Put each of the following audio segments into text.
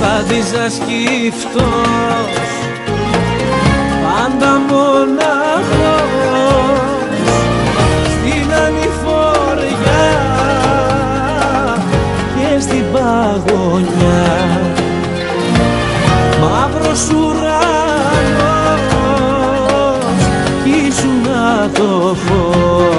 Βαδίζα σκυφτός, πάντα μοναχός, στην ανηφοριά και στην παγωνιά. Μαύρος ουρανός κι ήσουνα το φως.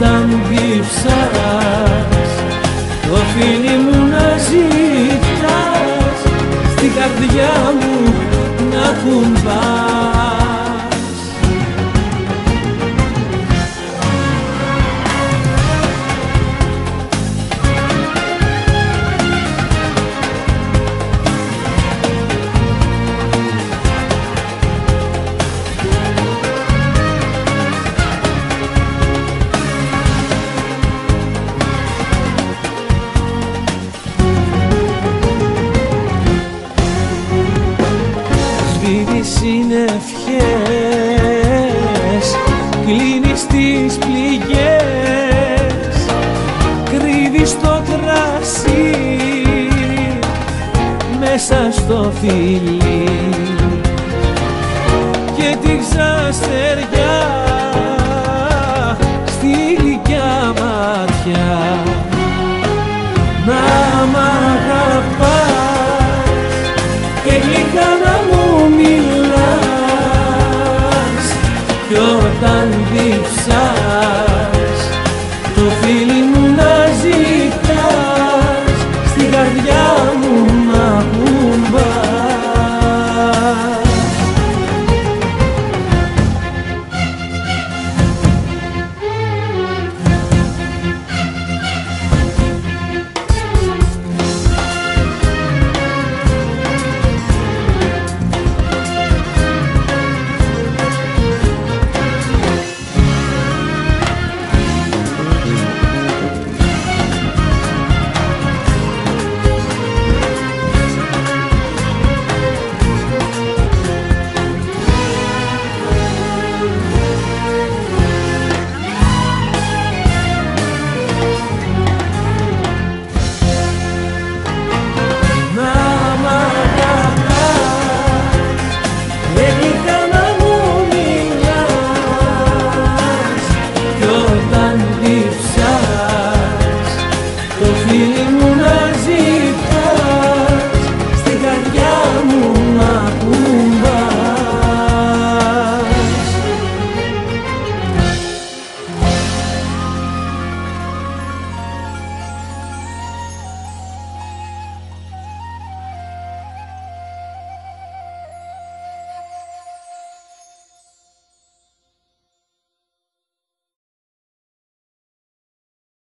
Όταν γύψας το φίλι μου να ζητάς, στην καρδιά μου να κουμπάς. Σβήνεις συνευχές, κλείνεις τις πληγές, κρύβεις το κρασί μέσα στο φιλί και την ξαστεριά.